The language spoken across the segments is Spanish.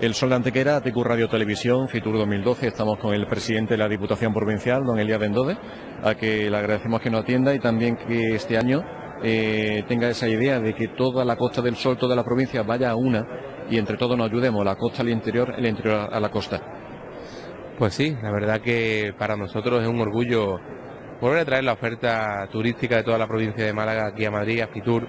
El Sol de Antequera, ATQ Radio Televisión, FITUR 2012, estamos con el presidente de la Diputación Provincial, don Elías Bendodo, a que le agradecemos que nos atienda y también que este año tenga esa idea de que toda la Costa del Sol, toda la provincia vaya a una y entre todos nos ayudemos, la costa al interior, el interior a la costa. Pues sí, la verdad que para nosotros es un orgullo volver a traer la oferta turística de toda la provincia de Málaga aquí a Madrid, a FITUR,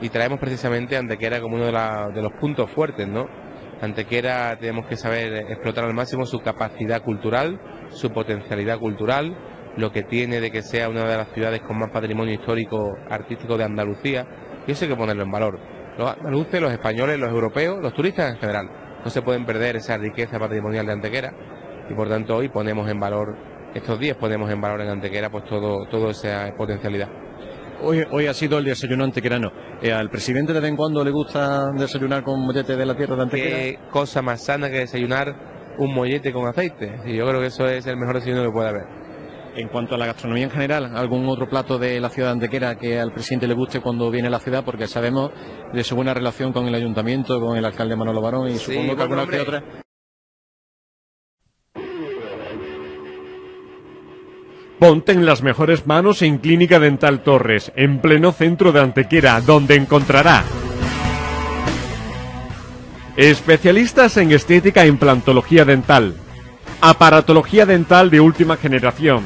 y traemos precisamente Antequera como uno de los puntos fuertes, ¿no? Antequera tenemos que saber explotar al máximo su capacidad cultural, su potencialidad cultural, lo que tiene de que sea una de las ciudades con más patrimonio histórico artístico de Andalucía, y eso hay que ponerlo en valor. Los andaluces, los españoles, los europeos, los turistas en general, no se pueden perder esa riqueza patrimonial de Antequera, y por tanto hoy ponemos en valor, estos días ponemos en valor en Antequera pues toda esa potencialidad. Hoy ha sido el desayuno antequerano. ¿Al presidente de vez en cuando le gusta desayunar con mollete de la tierra de Antequera? ¿Qué cosa más sana que desayunar un mollete con aceite? Y yo creo que eso es el mejor desayuno que puede haber. En cuanto a la gastronomía en general, ¿algún otro plato de la ciudad de Antequera que al presidente le guste cuando viene a la ciudad? Porque sabemos de su buena relación con el ayuntamiento, con el alcalde Manolo Barón y sí, supongo que alguna que otra. Ponte en las mejores manos en Clínica Dental Torres, en pleno centro de Antequera, donde encontrará especialistas en estética e implantología dental, aparatología dental de última generación,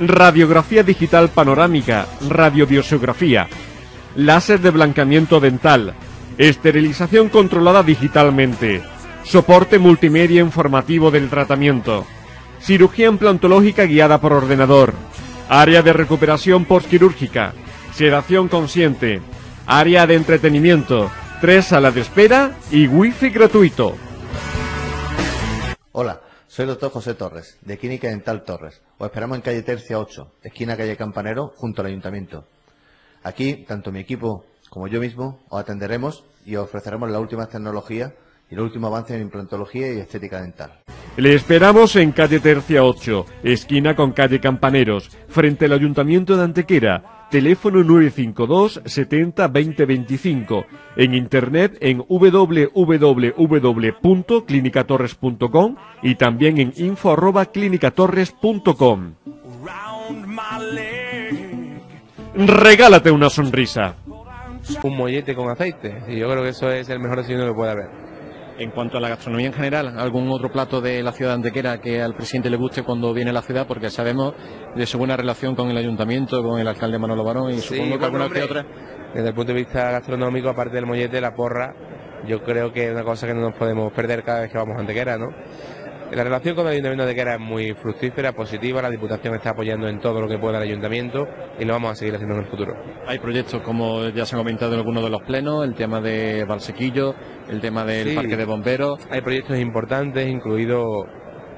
radiografía digital panorámica, radiodiosografía, láser de blanqueamiento dental, esterilización controlada digitalmente, soporte multimedia informativo del tratamiento, cirugía implantológica guiada por ordenador, área de recuperación postquirúrgica, sedación consciente, área de entretenimiento, 3 salas de espera y wifi gratuito. Hola, soy el doctor José Torres, de Clínica Dental Torres. Os esperamos en calle Tercia 8, esquina calle Campanero, junto al ayuntamiento. Aquí, tanto mi equipo como yo mismo, os atenderemos y os ofreceremos las últimas tecnologías y el último avance en implantología y estética dental. Le esperamos en calle Tercia 8, esquina con calle Campaneros, frente al Ayuntamiento de Antequera, teléfono 952 70 20 25, en internet en www.clinicatorres.com y también en info@clinicatorres.com. Regálate una sonrisa. Un mollete con aceite, y yo creo que eso es el mejor desayuno que puede haber. En cuanto a la gastronomía en general, ¿algún otro plato de la ciudad de Antequera que al presidente le guste cuando viene a la ciudad? Porque sabemos de su buena relación con el ayuntamiento, con el alcalde Manolo Barón y sí, supongo que alguna que otra. Desde el punto de vista gastronómico, aparte del mollete, la porra, yo creo que es una cosa que no nos podemos perder cada vez que vamos a Antequera, ¿no? La relación con el ayuntamiento de Antequera es muy fructífera, positiva, la Diputación está apoyando en todo lo que pueda el ayuntamiento y lo vamos a seguir haciendo en el futuro. Hay proyectos, como ya se ha comentado en algunos de los plenos, el tema de Valsequillo, el tema del parque de bomberos. Hay proyectos importantes, incluido,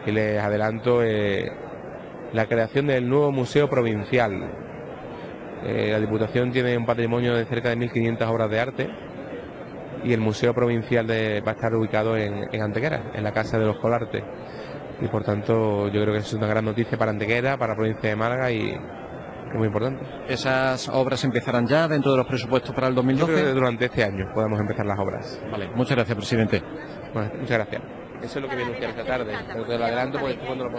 y les adelanto, la creación del nuevo museo provincial. La Diputación tiene un patrimonio de cerca de 1500 obras de arte y el museo provincial va a estar ubicado en Antequera, en la Casa de los Colarte, y por tanto yo creo que es una gran noticia para Antequera, para la provincia de Málaga, y es muy importante. ¿Esas obras empezarán ya dentro de los presupuestos para el 2012? Yo creo que durante este año podemos empezar las obras. Vale, muchas gracias, presidente. Bueno, muchas gracias. Eso es lo que voy a anunciar esta tarde, pero te lo adelanto porque cuando lo